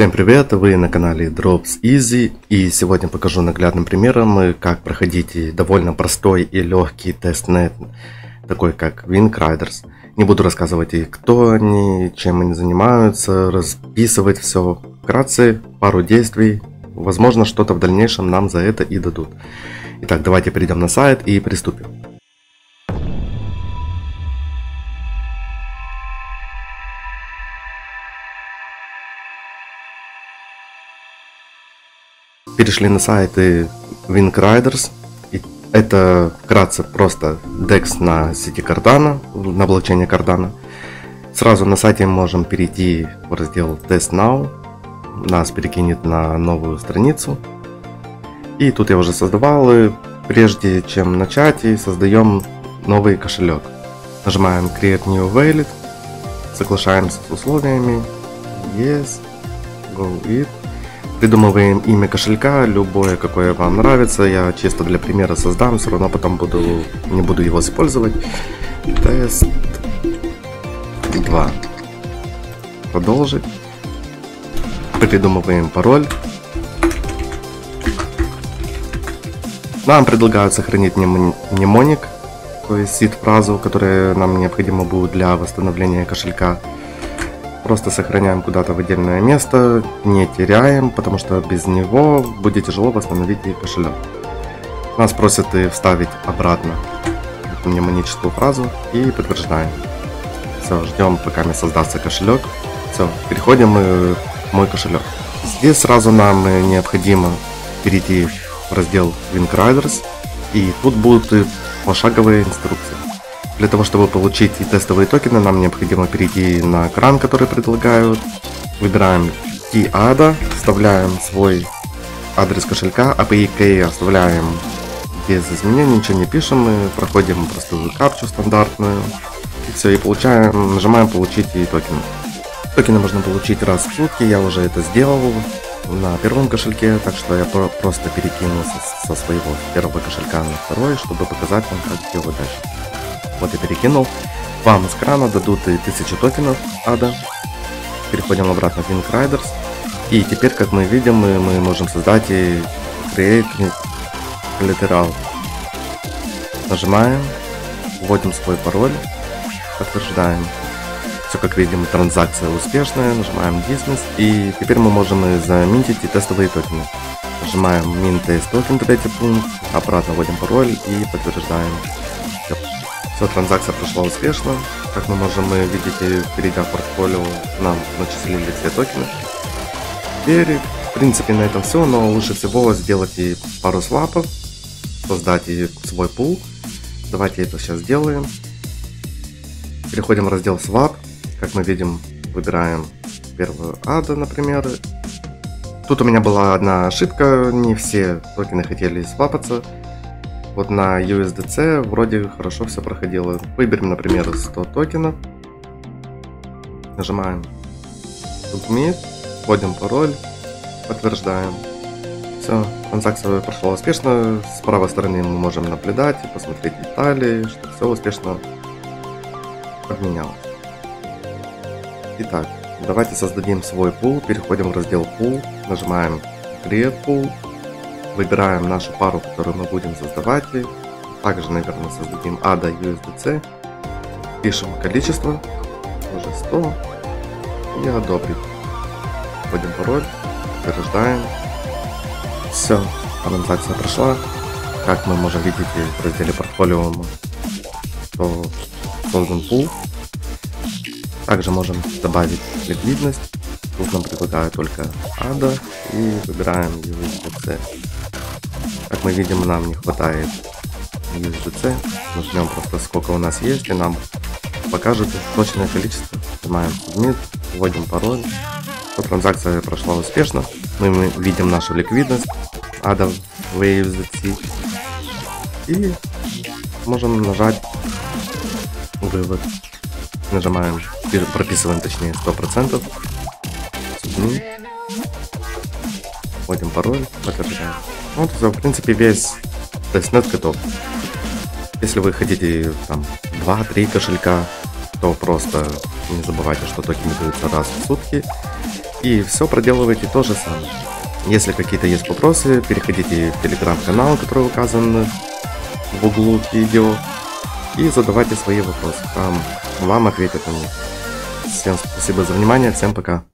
Всем привет, вы на канале Drops Easy, и сегодня покажу наглядным примером, как проходить довольно простой и легкий тестнет, такой как WingRiders. Не буду рассказывать, и кто они, чем они занимаются, расписывать все. Вкратце, пару действий, возможно, что-то в дальнейшем нам за это и дадут. Итак, давайте перейдем на сайт и приступим. Перешли на сайты WingRiders. Это вкратце просто DEX на сети Cardano, на блокчейне Cardano. Сразу на сайте можем перейти в раздел Test Now. Нас перекинет на новую страницу. И тут я уже создавал. И прежде чем начать, и создаем новый кошелек. Нажимаем Create New Wallet. Соглашаемся с условиями. Yes. Go it. Придумываем имя кошелька, любое, какое вам нравится. Я чисто для примера создам, все равно потом не буду его использовать. Тест 2. Продолжить. Придумываем пароль. Нам предлагают сохранить мнемоник, то есть сид-фразу, которая нам необходима будет для восстановления кошелька. Просто сохраняем куда-то в отдельное место, не теряем, потому что без него будет тяжело восстановить и кошелек. Нас просят и вставить обратно мнемоническую фразу и подтверждаем. Все, ждем, пока мне создастся кошелек. Все, переходим в мой кошелек. Здесь сразу нам необходимо перейти в раздел WingRiders, и тут будут пошаговые инструкции. Для того, чтобы получить тестовые токены, нам необходимо перейти на экран, который предлагают. Выбираем Key ADA, вставляем свой адрес кошелька, APIK оставляем без изменений, ничего не пишем, мы проходим простую капчу стандартную. И все, и получаем, нажимаем «Получить токены». Токены можно получить раз в сутки, я уже это сделал на первом кошельке, так что я просто перекинулся со своего первого кошелька на второй, чтобы показать вам, как делать дальше. Вот я перекинул. Вам с крана дадут и 1000 токенов ADA. Переходим обратно в WingRiders. И теперь, как мы видим, мы можем создать и Create Collateral. Нажимаем, вводим свой пароль, подтверждаем. Все, как видим, транзакция успешная. Нажимаем Dismiss. И теперь мы можем заминтить и тестовые токены. Нажимаем Mint Test Token, третий пункт. Обратно вводим пароль и подтверждаем. Транзакция прошла успешно. Как мы можем видеть, перейдя в портфолио, нам начислили все токены. Теперь, в принципе, на этом все, но лучше всего сделать и пару слапов, создать и свой пул. Давайте это сейчас сделаем. Переходим в раздел Swap. Как мы видим, выбираем первую ADA, например. Тут у меня была одна ошибка, не все токены хотели свапаться. Вот на USDC вроде хорошо все проходило. Выберем, например, 100 токенов. Нажимаем Submit, вводим пароль, подтверждаем. Все, транзакция прошла успешно. С правой стороны мы можем наблюдать и посмотреть детали, что все успешно обменялось. Итак, давайте создадим свой пул. Переходим в раздел Pool, нажимаем Create Pool. Выбираем нашу пару, которую мы будем создавать. Также, наверное, создадим ADA USDC. Пишем количество. Уже 100. И одобрить. Вводим пароль. Подтверждаем. Все. Транзакция прошла. Как мы можем видеть в разделе портфолио, то создан пул. Также можем добавить ликвидность. Тут нам предлагают только ADA. И выбираем USDC. Как мы видим, нам не хватает USDC. Мы ждем просто, сколько у нас есть, и нам покажут точное количество. Нажимаем Submit, вводим пароль. Вот, транзакция прошла успешно. Мы видим нашу ликвидность ADA USDC. И можем нажать вывод. Нажимаем, прописываем точнее 100%. Submit. Вводим пароль, подтверждаем. Вот, в принципе, весь тестнет готов. Если вы хотите там 2-3 кошелька, то просто не забывайте, что токены даются раз в сутки. и все проделываете то же самое. Если какие-то есть вопросы, переходите в телеграм-канал, который указан в углу видео, и задавайте свои вопросы, там вам ответят они. Всем спасибо за внимание, всем пока.